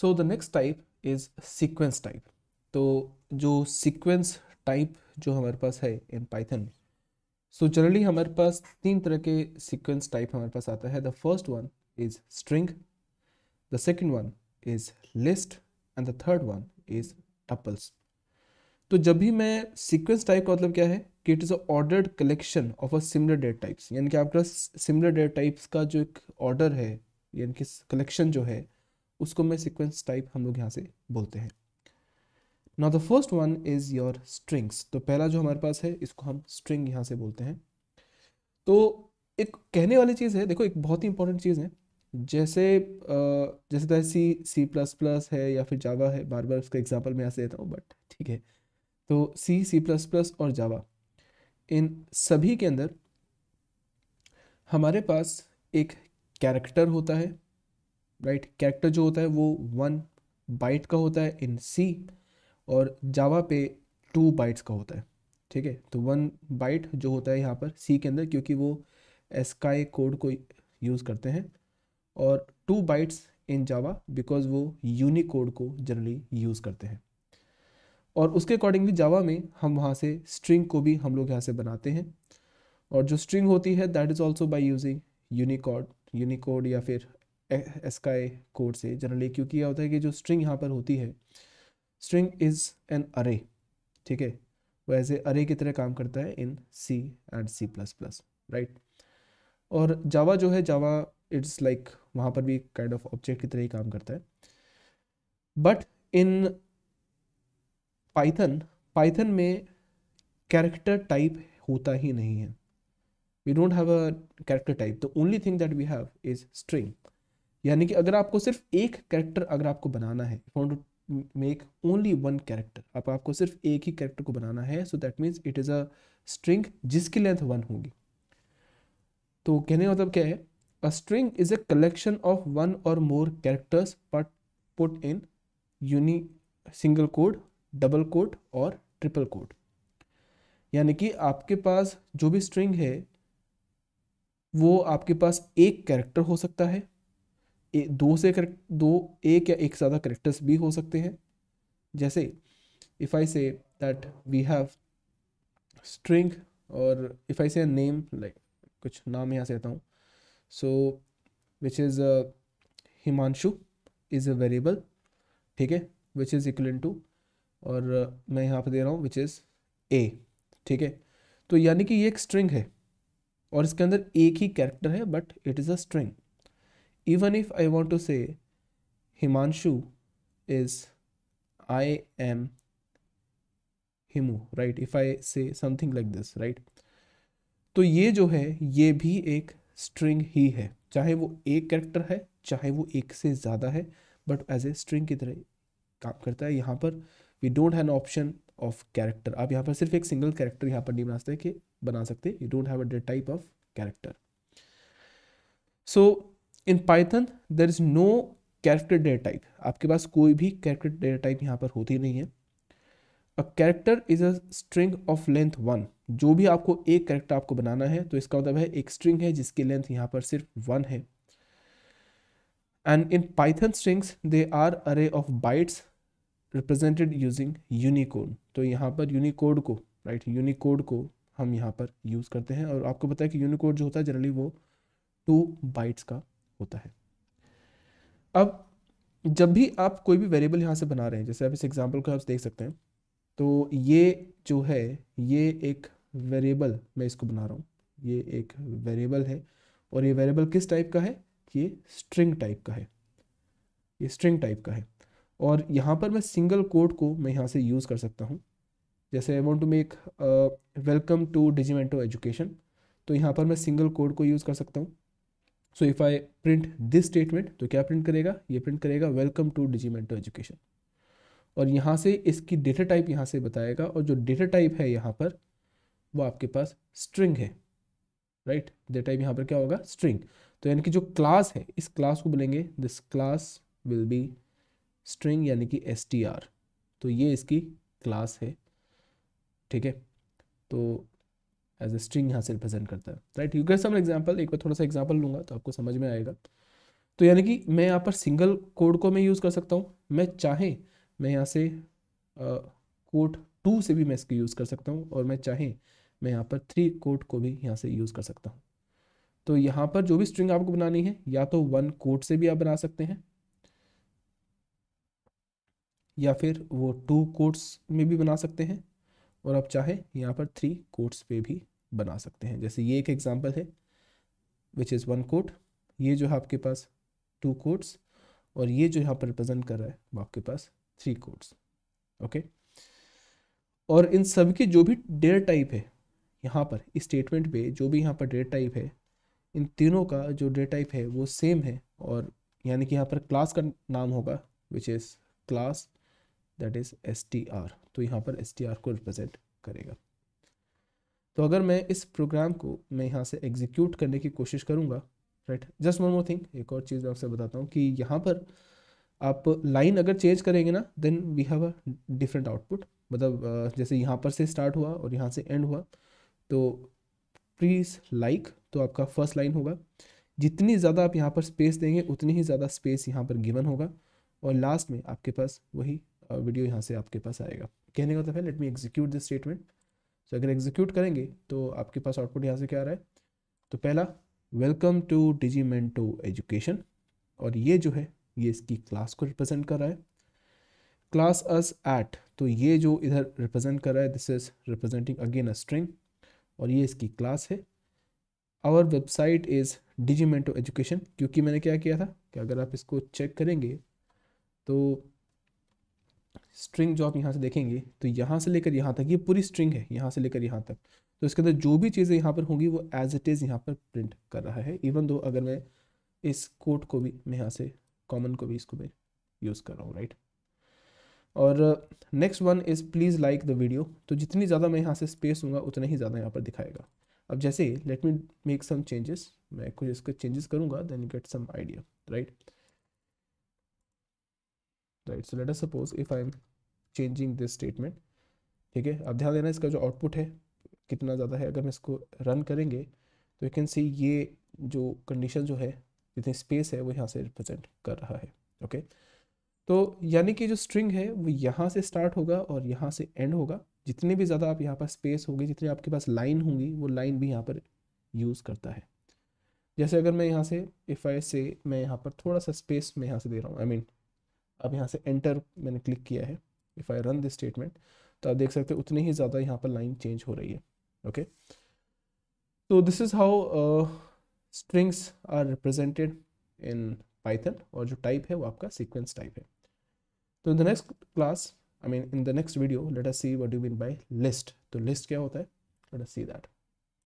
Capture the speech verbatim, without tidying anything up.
So the next type is sequence type. तो जो sequence type जो हमारे पास है इन पाइथन, सो जनरली हमारे पास तीन तरह के सीक्वेंस टाइप हमारे पास आता है। The first one is string, the second one is list and the third one is tuples. तो जब भी मैं सीक्वेंस टाइप का मतलब क्या है कि it is a ordered collection of a similar data types, यानी कि आपके पास सिमिलर डेटा टाइप्स का जो एक ऑर्डर है यानी कि कलेक्शन जो है उसको मैं सीक्वेंस टाइप हम लोग यहाँ से बोलते हैं। Now the first one is your strings. तो पहला जो हमारे पास है इसको हम स्ट्रिंग यहाँ से बोलते हैं। तो एक कहने वाली चीज़ है, देखो एक बहुत ही इंपॉर्टेंट चीज़ है, जैसे जैसे तो सी सी प्लस प्लस है या फिर जावा है, बार बार उसका एग्जाम्पल मैं यहाँ से देता हूँ बट ठीक है। तो C, C++ और Java इन सभी के अंदर हमारे पास एक कैरेक्टर होता है, राइट। कैरेक्टर जो होता है वो वन बाइट का होता है इन C और Java पे टू बाइट्स का होता है, ठीक है। तो वन बाइट जो होता है यहाँ पर C के अंदर, क्योंकि वो एस्काई कोड को यूज़ करते हैं, और two bytes in Java because वो यूनिकोड को जनरली यूज़ करते हैं। और उसके अकॉर्डिंगली जावा में हम वहाँ से स्ट्रिंग को भी हम लोग यहाँ से बनाते हैं। और जो स्ट्रिंग होती है that is also by using Unicode Unicode या फिर एस्काई कोड से जनरली, क्योंकि यह होता है कि जो स्ट्रिंग यहाँ पर होती है, स्ट्रिंग इज़ एन अरे, ठीक है। वो एज ए अरे की तरह काम करता है in C and C plus plus, right. और जावा जो है, जावा इट्स लाइक वहाँ पर भी काइंड ऑफ ऑब्जेक्ट की तरह ही काम करता है। बट इन पाइथन पाइथन में कैरेक्टर टाइप होता ही नहीं है, we don't have a character type. The only thing that we have is string, यानी कि अगर आपको सिर्फ एक कैरेक्टर अगर आपको बनाना है, if want to make only one character, आप आपको सिर्फ एक ही कैरेक्टर को बनाना है, so that means it is a string जिसकी लेंथ वन होगी। तो कहने का मतलब क्या है, a string is a collection of one और more characters but put in यूनी सिंगल कोड, डबल कोट और ट्रिपल कोट। यानी कि आपके पास जो भी स्ट्रिंग है वो आपके पास एक कैरेक्टर हो सकता है, ए, दो से दो एक या एक से ज़्यादा कैरेक्टर्स भी हो सकते हैं। जैसे if I say that we have string, और if I say name, like कुछ नाम यहाँ से देता हूँ, so which is Himanshu is a variable, ठीक है, विच इज़ इक्वल टू, और मैं यहाँ पे दे रहा हूँ विच इज़ ए, ठीक है। तो यानी कि ये एक स्ट्रिंग है और इसके अंदर एक ही कैरेक्टर है, but it is a string. Even if I want to say Himanshu is I am Himu, right, if I say something like this, right. तो ये जो है ये भी एक स्ट्रिंग ही है, चाहे वो एक कैरेक्टर है चाहे वो एक से ज़्यादा है, बट एज ए स्ट्रिंग की तरह काम करता है। यहाँ पर we don't have an option of character, आप यहाँ पर सिर्फ एक सिंगल कैरेक्टर यहाँ पर नहीं बना सकते कि बना सकते you don't have a type of character. So in Python there is no character data type, आपके पास कोई भी कैरेक्टर डेटा टाइप यहाँ पर होती नहीं है। A character is a string of length one, जो भी आपको एक कैरेक्टर आपको बनाना है तो इसका मतलब है एक स्ट्रिंग है जिसकी लेंथ यहाँ पर सिर्फ वन है। And in Python strings they are अरे of bytes represented using Unicode. तो यहाँ पर यूनिकोड को, राइट, right, यूनिकोड को हम यहाँ पर यूज़ करते हैं। और आपको पता है कि यूनिकोड जो होता है जनरली वो टू बाइट्स का होता है। अब जब भी आप कोई भी वेरिएबल यहाँ से बना रहे हैं, जैसे आप इस एग्जांपल को आप देख सकते हैं, तो ये जो है ये एक वेरिएबल, मैं इसको बना रहा हूँ, ये एक वेरिएबल है और ये वेरिएबल किस टाइप का है, ये स्ट्रिंग टाइप का है, ये स्ट्रिंग टाइप का है। और यहाँ पर मैं सिंगल कोट को मैं यहाँ से यूज़ कर सकता हूँ। जैसे I want to make welcome to Digimento education, तो यहाँ पर मैं सिंगल कोट को यूज़ कर सकता हूँ। So if I print this statement, तो क्या प्रिंट करेगा, ये प्रिंट करेगा वेलकम टू डिजिमेंटो एजुकेशन। और यहाँ से इसकी डेटा टाइप यहाँ से बताएगा, और जो डेटा टाइप है यहाँ पर वो आपके पास स्ट्रिंग है, राइट। डेटा टाइप यहाँ पर क्या होगा, स्ट्रिंग। तो यानी कि जो क्लास है इस क्लास को बोलेंगे this class will be string, यानी कि एस टी आर। तो ये इसकी क्लास है, ठीक है। तो एज ए स्ट्रिंग यहाँ से रिप्रेजेंट करता है, right. You get some example, एक बार थोड़ा सा एग्जांपल लूँगा तो आपको समझ में आएगा। तो यानी कि मैं यहाँ पर सिंगल कोड को मैं यूज़ कर सकता हूँ, मैं चाहे मैं यहाँ से कोड टू से भी मैं इसको यूज़ कर सकता हूँ, और मैं चाहे मैं यहाँ पर थ्री कोड को भी यहाँ से यूज़ कर सकता हूँ। तो यहाँ पर जो भी स्ट्रिंग आपको बनानी है, या तो वन कोड से भी आप बना सकते हैं, या फिर वो टू कोड्स में भी बना सकते हैं, और आप चाहे यहाँ पर थ्री कोड्स पे भी बना सकते हैं। जैसे ये एक एग्जांपल है विच इज़ वन कोड, ये जो है आपके पास टू कोड्स, और ये जो यहाँ पर रिप्रेजेंट कर रहा है वो आपके पास थ्री कोड्स। ओके, और इन सब की जो भी डेटा टाइप है यहाँ पर स्टेटमेंट पे, जो भी यहाँ पर डेटा टाइप है, इन तीनों का जो डेटा टाइप है वो सेम है, और यानी कि यहाँ पर क्लास का नाम होगा which is class that is S T R, तो यहाँ पर एस टी आर को रिप्रेजेंट करेगा। तो अगर मैं इस प्रोग्राम को मैं यहाँ से एग्जीक्यूट करने की कोशिश करूँगा, right. Just one more thing, एक और चीज़ मैं आपसे बताता हूँ कि यहाँ पर आप लाइन अगर चेंज करेंगे ना, then we have a different output. मतलब जैसे यहाँ पर से स्टार्ट हुआ और यहाँ से एंड हुआ, तो प्लीज़ लाइक like, तो आपका फर्स्ट लाइन होगा। जितनी ज़्यादा आप यहाँ पर स्पेस देंगे उतनी ही ज़्यादा स्पेस यहाँ पर गिवन होगा, और लास्ट में आपके पास वही वीडियो यहाँ से आपके पास आएगा। कहने का मतलब है let me execute this statement. तो अगर एग्जीक्यूट करेंगे तो आपके पास आउटपुट यहाँ से क्या आ रहा है, तो पहला वेलकम टू डिजिमेंटो एजुकेशन, और ये जो है ये इसकी क्लास को रिप्रेजेंट कर रहा है। क्लास अस एट, तो ये जो इधर रिप्रेजेंट कर रहा है this is representing again a string, और ये इसकी क्लास है। Our website is Digimento education, क्योंकि मैंने क्या किया था कि अगर आप इसको चेक करेंगे तो स्ट्रिंग जो आप यहाँ से देखेंगे, तो यहाँ से लेकर यहाँ तक ये पूरी स्ट्रिंग है, यहाँ से लेकर यहाँ तक, तो इसके अंदर जो भी चीज़ें यहाँ पर होंगी वो एज इट इज़ यहाँ पर प्रिंट कर रहा है। इवन दो अगर मैं इस कोड को भी मैं यहाँ से कॉमन को भी इसको मैं यूज़ कर रहा हूँ, राइट। और next one is please like the video, तो जितनी ज़्यादा मैं यहाँ से स्पेस दूंगा उतना ही ज़्यादा यहाँ पर दिखाएगा। अब जैसे let me make some changes, मैं कुछ इसके चेंजेस करूँगा, then you get some idea, right right so let us suppose if I am changing this statement, ठीक है। अब ध्यान देना इसका जो आउटपुट है कितना ज़्यादा है। अगर हम इसको रन करेंगे तो यू कैन सी ये जो कंडीशन जो है जितनी स्पेस है वो यहाँ से रिप्रेजेंट कर रहा है। Okay okay? तो यानी कि जो स्ट्रिंग है वो यहाँ से स्टार्ट होगा और यहाँ से एंड होगा। जितने भी ज़्यादा आप यहाँ पर स्पेस होगी, जितने आपके पास लाइन होंगी, वो लाइन भी यहाँ पर यूज़ करता है। जैसे अगर मैं यहाँ से इफ़ आई से मैं यहाँ पर थोड़ा सा स्पेस मैं यहाँ से दे रहा हूँ, आई मीन अब यहाँ से एंटर मैंने क्लिक किया है, if I run this statement, तो आप देख सकते हो उतनी ही ज़्यादा यहाँ पर लाइन चेंज हो रही है। ओके, तो this is how strings are represented in Python, और जो टाइप है वो आपका सीक्वेंस टाइप है। तो in the next class I mean in the next video let us see what do mean by list. तो लिस्ट क्या होता है, लेट अस सी दैट।